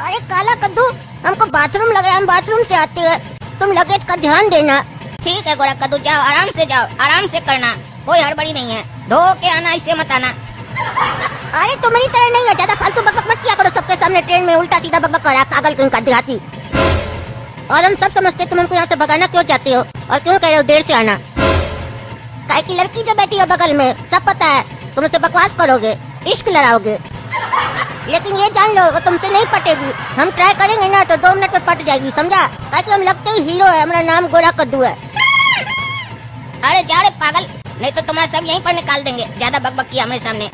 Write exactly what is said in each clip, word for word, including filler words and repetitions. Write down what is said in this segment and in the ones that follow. अरे काला कद्दू, हमको बाथरूम लग रहा है, हम बाथरूम से आते हैं। तुम लगेज का ध्यान देना। ठीक है गोरा कद्दू, जाओ आराम से, जाओ आराम से करना, कोई हड़बड़ी नहीं है। धो के आना, इससे मत आना। अरे तुम्हारी तरह नहीं है, ज्यादा फालतू बकबक मत किया करो सबके सामने। ट्रेन में उल्टा सीधा बकबक कर रहा है पागल कहीं का देहाती। और हम सब समझते तुम हमको यहाँ से भगाना क्यों चाहते हो और क्यों कह रहे हो देर से आना। काहे की लड़की जो बैठी है बगल में, सब पता है। तुम उससे बकवास करोगे, इश्क लड़ाओगे, लेकिन ये जान लो वो तुमसे नहीं पटेगी। हम ट्राई करेंगे ना तो दो मिनट में पट जाएगी, समझा। काहे कि हम लगते ही हीरो है, हमारा नाम गोरा कद्दू है। अरे जा रे पागल, नहीं तो तुम्हारा सब यहीं पर निकाल देंगे, ज्यादा बकबक किया हमारे सामने।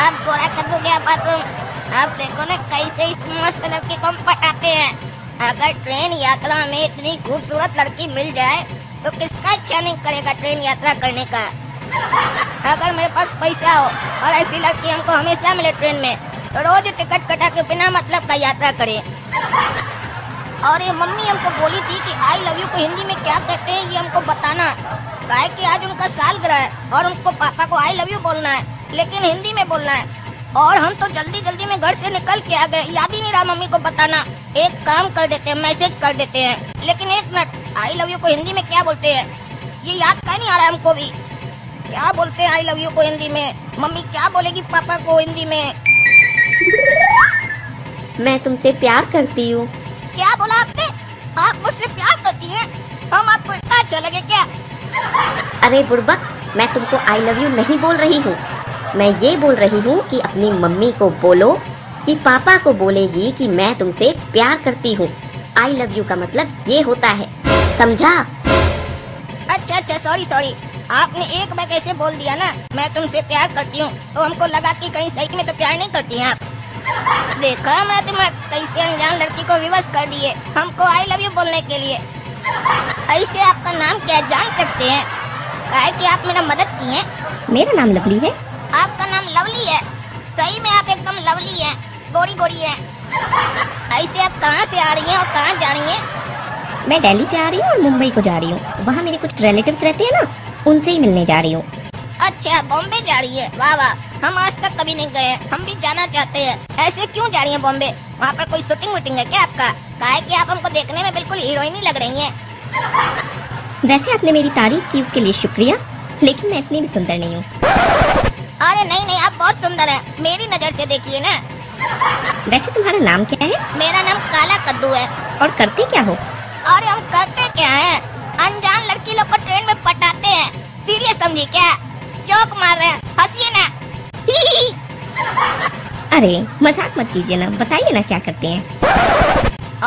अब गोरा कद्दू गया बाथरूम। अब देखो ना कैसे इस मस्त लड़की को हम पटाते हैं। अगर ट्रेन यात्रा में इतनी खूबसूरत लड़की मिल जाए तो किसका इच्छा नहीं करेगा ट्रेन यात्रा करने का। अगर मेरे पास पैसा हो और ऐसी लड़की हमको हमेशा मिले ट्रेन में, तो रोज टिकट कटा के बिना मतलब का यात्रा करें। और ये मम्मी हमको बोली थी कि आई लव यू को हिंदी में क्या कहते हैं ये हमको बताना। काहे कि आज उनका सालगिरह है और उनको पापा को आई लव यू बोलना है, लेकिन हिंदी में बोलना है। और हम तो जल्दी जल्दी में घर से निकल के आ गए, याद ही नहीं रहा मम्मी को बताना। एक काम कर देते हैं, मैसेज कर देते हैं, लेकिन एक मिनट, आई लव यू को हिंदी में क्या बोलते हैं ये याद का नहीं आ रहा है हमको भी। क्या बोलते हैं आई लव यू को हिंदी में? मम्मी क्या बोलेगी पापा को हिंदी में? मैं तुमसे प्यार करती हूँ। क्या बोला आपने? आप मुझसे प्यार करती है, हम आपको इतना अच्छा लगे क्या? अरे बुड़बक, मैं तुमको आई लव यू नहीं बोल रही हूँ, मैं ये बोल रही हूँ कि अपनी मम्मी को बोलो कि पापा को बोलेगी कि मैं तुमसे प्यार करती हूँ। आई लव यू का मतलब ये होता है, समझा। अच्छा अच्छा, सॉरी सॉरी, आपने एक बार कैसे बोल दिया ना मैं तुमसे प्यार करती हूँ, तो हमको लगा कि कहीं सही में तो प्यार नहीं करती हैं आप। देखा हमारा दिमाग कैसे अनजान लड़की को विवश कर दिए हमको आई लव यू बोलने के लिए। ऐसे आपका नाम क्या जान सकते हैं? काहे कि आप मेरा मदद की हैं। मेरा नाम लवली है। आपका नाम लवली है? सही में आप एकदम लवली हैं, गोरी गोरी हैं। ऐसे आप कहाँ से आ रही हैं और कहाँ जा रही हैं? मैं दिल्ली से आ रही हूँ और मुंबई को जा रही हूँ, वहाँ मेरे कुछ रिलेटिव्स रहते हैं ना, उनसे ही मिलने जा रही हूँ। अच्छा, बॉम्बे जा रही है, वाह वाह, हम आज तक कभी नहीं गए, हम भी जाना चाहते हैं। ऐसे क्यों जा रही है बॉम्बे? वहाँ पर कोई शूटिंग वूटिंग है क्या आपका? काहे कि आप हमको देखने में बिल्कुल हीरोइन ही लग रही है। वैसे आपने मेरी तारीफ की, उसके लिए शुक्रिया, लेकिन मैं इतनी भी सुंदर नहीं हूँ। अरे नहीं नहीं, आप बहुत सुंदर है, मेरी नज़र से देखिए ना। वैसे तुम्हारा नाम क्या है? मेरा नाम काला कद्दू है। और करते क्या हो? अरे हम करते क्या हैं, अनजान लड़की लोग को ट्रेन में पटाते हैं। सीरियस समझी क्या? जोक मार रहे हैं, हंसिए ना। ही ही। अरे मजाक मत कीजिए ना, बताइए ना क्या करते हैं।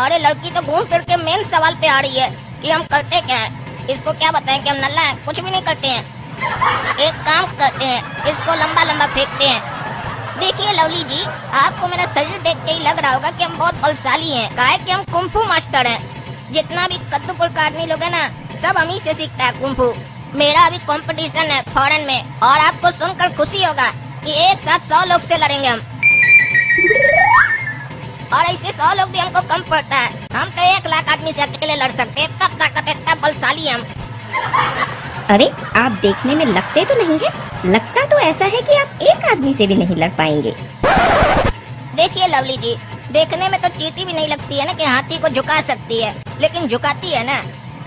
अरे लड़की तो घूम फिर के मेन सवाल पे आ रही है कि हम करते क्या है। इसको क्या बताएं कि हम नल्ला है, कुछ भी नहीं करते हैं। एक काम करते हैं, इसको लंबा लंबा फेंकते हैं। देखिए लवली जी, आपको मेरा शरीर देख के ही लग रहा होगा कि हम बहुत बलशाली हैं। काहे कि हम कुंफू मास्टर हैं। जितना भी कद्दूपुर का आदमी लोग है ना, सब हम ही से सीखता है कुंफू। मेरा अभी कंपटीशन है फॉरेन में, और आपको सुनकर खुशी होगा कि एक साथ सौ लोग से लड़ेंगे हम। और ऐसे सौ लोग भी हमको कम पड़ता है, हम तो एक लाख आदमी से अकेले लड़ सकते हैं, इतना ताकत है, इतना बलशाली है हम। अरे आप देखने में लगते तो नहीं है, लगता तो ऐसा है कि आप एक आदमी से भी नहीं लड़ पाएंगे। देखिए लवली जी, देखने में तो चींटी भी नहीं लगती है ना कि हाथी को झुका सकती है, लेकिन झुकाती है ना।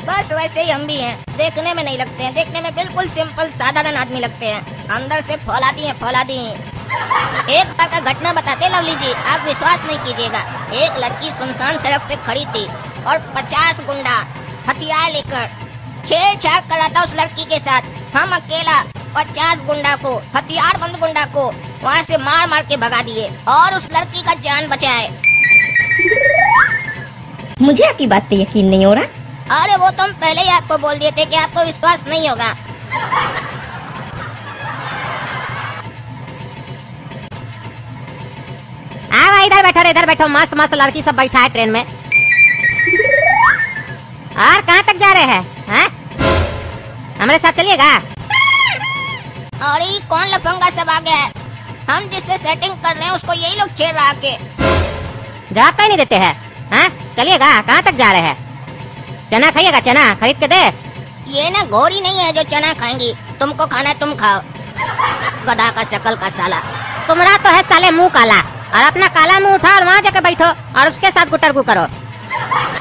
बस वैसे ही हम भी हैं, देखने में नहीं लगते हैं, देखने में बिल्कुल सिंपल साधारण आदमी लगते हैं, अंदर से फौलादी हैं फौलादी हैं। एक बार का घटना बताते लवली जी, आप विश्वास नहीं कीजिएगा। एक लड़की सुनसान सड़क पे खड़ी थी और पचास गुंडा हथियार लेकर छेड़छाड़ कर रहा था उस लड़की के साथ। हम अकेला पचास गुंडा को, हथियार बंद गुंडा को वहाँ से मार मार के भगा दिए और उस लड़की का जान बचाए। मुझे आपकी बात पे यकीन नहीं हो रहा। अरे वो तो हम पहले ही आपको बोल दिए थे कि आपको विश्वास नहीं होगा। आओ इधर बैठो, इधर बैठो, मस्त मस्त लड़की सब बैठा है ट्रेन में। और कहाँ तक जा रहे हैं? हाँ? हमारे साथ चलिएगा। अरे कौन लफंगा सब आ गया है, हम जिससे सेटिंग कर रहे हैं उसको यही लोग छेड़ रहा के जवाब का ही नहीं देते हैं। हाँ? चलिएगा, कहाँ तक जा रहे हैं? चना खाइएगा, चना खरीद के दे। ये ना गोरी नहीं है जो चना खाएंगी, तुमको खाना है तुम खाओ, गधा का शकल का साला। तुम्हारा तो है साले मुँह काला। और अपना काला मुंह उठा और वहाँ जाकर बैठो और उसके साथ गुटरगु करो।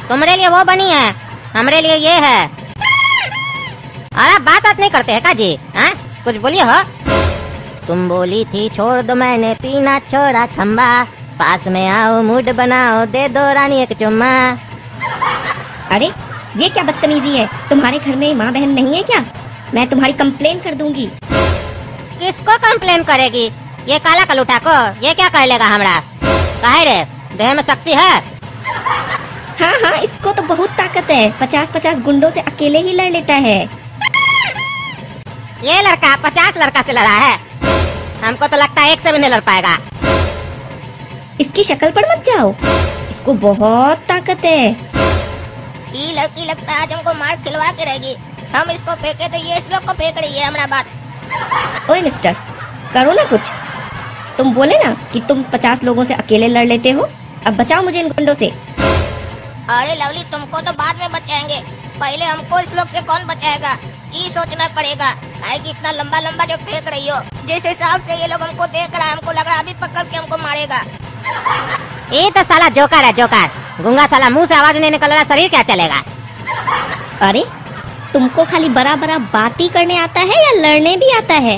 तुम्हारे लिए वो बनी है, हमारे लिए ये है। और आप बात बात नहीं करते है का जी? हाँ कुछ बोलिए हो। तुम बोली थी छोड़ दो, मैंने पीना छोड़ा खम्बा, पास में आओ मूड बनाओ, दे दो रानी एक चुम्मा। अरे ये क्या बदतमीजी है, तुम्हारे घर में माँ बहन नहीं है क्या? मैं तुम्हारी कंप्लेन कर दूंगी। किसको कंप्लेन करेगी? ये काला कलूठा को। ये क्या कर लेगा हमरा? कहे रे देह में शक्ति है? हाँ हाँ इसको तो बहुत ताकत है, पचास पचास गुंडों से अकेले ही लड़ लेता है। ये लड़का पचास लड़का से लड़ा है, हमको तो लगता है एक से भी नहीं लड़ पाएगा। इसकी शक्ल पर मत जाओ, इसको बहुत ताकत है। ये लड़की लगता है आज हमको मार खिलवा के रहेगी। हम इसको फेंके तो ये इस लोग को फेंक रही है हमरा। बात ओए मिस्टर करो ना कुछ। तुम बोले ना कि तुम पचास लोगों से अकेले लड़ लेते हो, अब बचाओ मुझे इन गुंडों से। अरे लवली तुमको तो बाद में बचाएंगे, पहले हमको इस लोग से कौन बचाएगा ये सोचना पड़ेगा। काहे कि इतना लंबा लंबा जो फेंक रही हो, जिस हिसाब से ये लोग हमको देख रहा है, हमको लग रहा है अभी पकड़ के हमको मारेगा। ये तो साला जोकर है, जोकर गुंगा साला। मुँह से आवाज नहीं निकल रहा, शरीर क्या चलेगा? अरे तुमको खाली बड़ा बड़ा बात ही करने आता है या लड़ने भी आता है?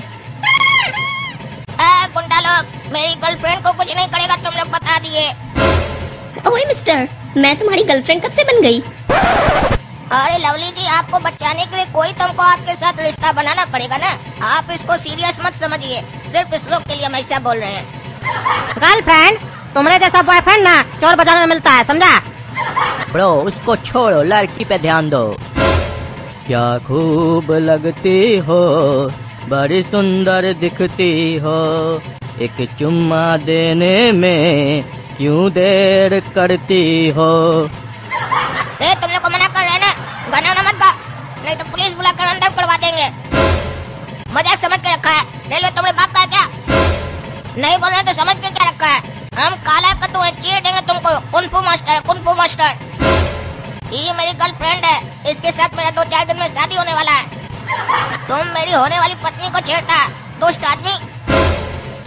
गुंडा लोग मेरी गर्लफ्रेंड को कुछ नहीं करेगा, तुम लोग बता दिए। ओए मिस्टर मैं तुम्हारी गर्लफ्रेंड कब से बन गई? अरे लवली जी आपको बचाने के लिए कोई तुमको आपके साथ रिश्ता बनाना पड़ेगा ना। आप इसको सीरियस मत समझिए, सिर्फ इस लोग के लिए हम ऐसा बोल रहे हैं। गर्लफ्रेंड तुम्हारे जैसा बॉयफ्रेंड ना चोर बाजार में मिलता है, समझा? ब्रो उसको छोड़ो, लड़की पे ध्यान दो। क्या खूब लगती हो, बड़ी सुंदर दिखती हो, एक चुम्मा देने में क्यों देर करती हो? ए, तुम लोग को मना कर रहे ना, गाना ना मत गा, नहीं तो पुलिस बुलाकर अंदर पड़वा देंगे। मजाक समझ के रखा है रेलवे तुमने बाप का है क्या? नहीं बोल रहे तो समझ के क्या रखा है? हम काला कट्टू है, चीर देंगे तुमको। Kung fu master, kung fu master. ये मेरी गर्लफ्रेंड है, इसके साथ मेरा दो चार दिन में शादी होने वाला है। तुम मेरी होने वाली पत्नी को छेड़ता है, दुष्ट आदमी।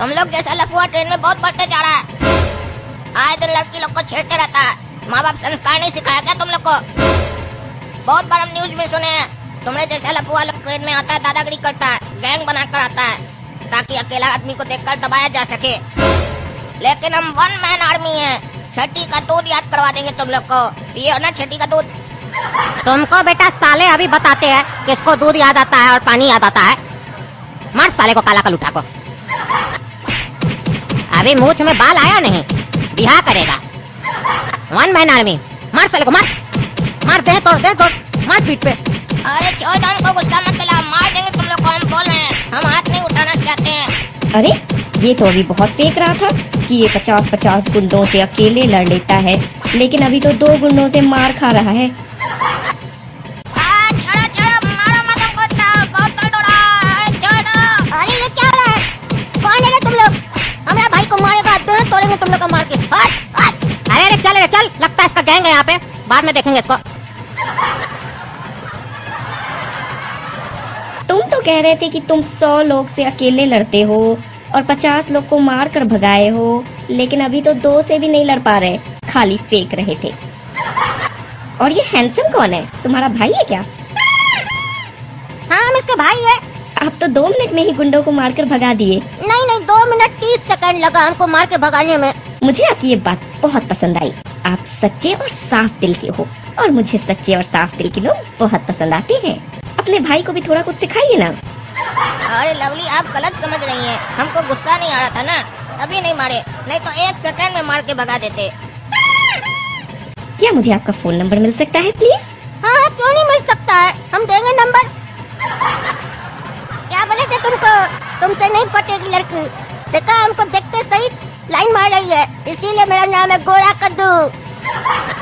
तुम लोग जैसा लफुआ ट्रेन में बहुत बढ़ते जा रहा है, आए दिन लड़की लोग को छेड़ते रहता है। माँ बाप संस्कार नहीं सिखाया क्या तुम लोग को? बहुत बार हम न्यूज में सुने हैं, तुमने जैसा लफुआ लोग ट्रेन में आता है, दादागिरी करता है, गैंग बनाकर आता है ताकि अकेला आदमी को देख कर दबाया जा सके। लेकिन हम वन मैन आर्मी है, छठी का दूध याद करवा देंगे तुम लोग को। ये ना छठी का दूध तुमको बेटा साले अभी बताते हैं कि इसको दूध याद आता है और पानी याद आता है। मार साले को, काला कलूठा को। अभी मूछ में बाल आया नहीं, बिहा करेगा। वन मैन आर्मी, मार साले को, मार मार, दे तोड़, दे तोड़, मार पीठ पे। अरे छोड़ दो हमको, गुस्सा मत दिलाओ, मार देंगे तुम लोग को। हम बोल रहे हैं हम हाथ नहीं उठाना चाहते हैं। अरे ये तो अभी बहुत फेंक रहा था कि ये पचास पचास गुंडों से अकेले लड़ लेता है, लेकिन अभी तो दो गुंडों से मार खा रहा है। तुम लोग मार के हट हट। अरे अरे चल, अरे चल, लगता है इसका गैंग है यहाँ पे, बाद में देखेंगे इसको। तुम तो कह रहे थे कि तुम सौ लोग से अकेले लड़ते हो और पचास लोग को मार कर भगाए हो, लेकिन अभी तो दो से भी नहीं लड़ पा रहे, खाली फेंक रहे थे। और ये हैंडसम कौन है, तुम्हारा भाई है क्या? हाँ हम इसका भाई है। आप तो दो मिनट में ही गुंडों को मार कर भगा दिए। नहीं नहीं, दो मिनट तीस सेकंड लगा हमको मार के भगाने में। मुझे आपकी ये बात बहुत पसंद आई, आप सच्चे और साफ दिल के हो, और मुझे सच्चे और साफ दिल के लोग बहुत पसंद आते हैं। अपने भाई को भी थोड़ा कुछ सिखाइए ना। अरे लवली आप गलत समझ रही हैं, हमको गुस्सा नहीं आ रहा था ना, अभी नहीं मारे, नहीं तो एक सेकंड में मार के भगा देते। क्या मुझे आपका फोन नंबर मिल सकता है प्लीज? हाँ क्यों नहीं मिल सकता है, हम देंगे नंबर। क्या बोले थे तुमको, तुमसे नहीं पटेगी लड़की। देखा हमको देखते सही लाइन मार रही है, इसीलिए मेरा नाम है गोरा कद्दू।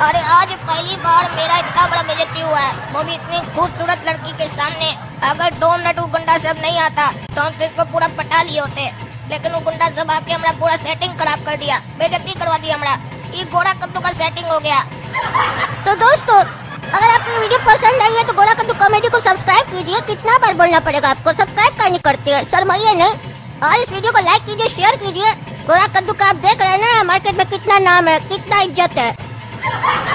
अरे आज पहली बार मेरा इतना बड़ा बेइज्जती हुआ है, वो भी इतनी खूबसूरत लड़की के सामने। अगर दो मिनट वो गुंडा सब नहीं आता तो हम इसको पूरा पटा लिए होते, लेकिन वो गुंडा सब आके हमारा पूरा सेटिंग खराब कर दिया, बेइज्जती करवा दी हमारा। ये गोरा कद्दू का सेटिंग हो गया। तो दोस्तों अगर आपको वीडियो पसंद आई है तो गोरा कद्दू कॉमेडी को सब्सक्राइब कीजिए। कितना बार बोलना पड़ेगा आपको, सब्सक्राइब करनी करते हैं, शर्माइए नहीं। और इस वीडियो को लाइक कीजिए, शेयर कीजिए गोरा कद्दू का आप देख रहे हैं ना, मार्केट में कितना नाम है, कितना इज्जत है।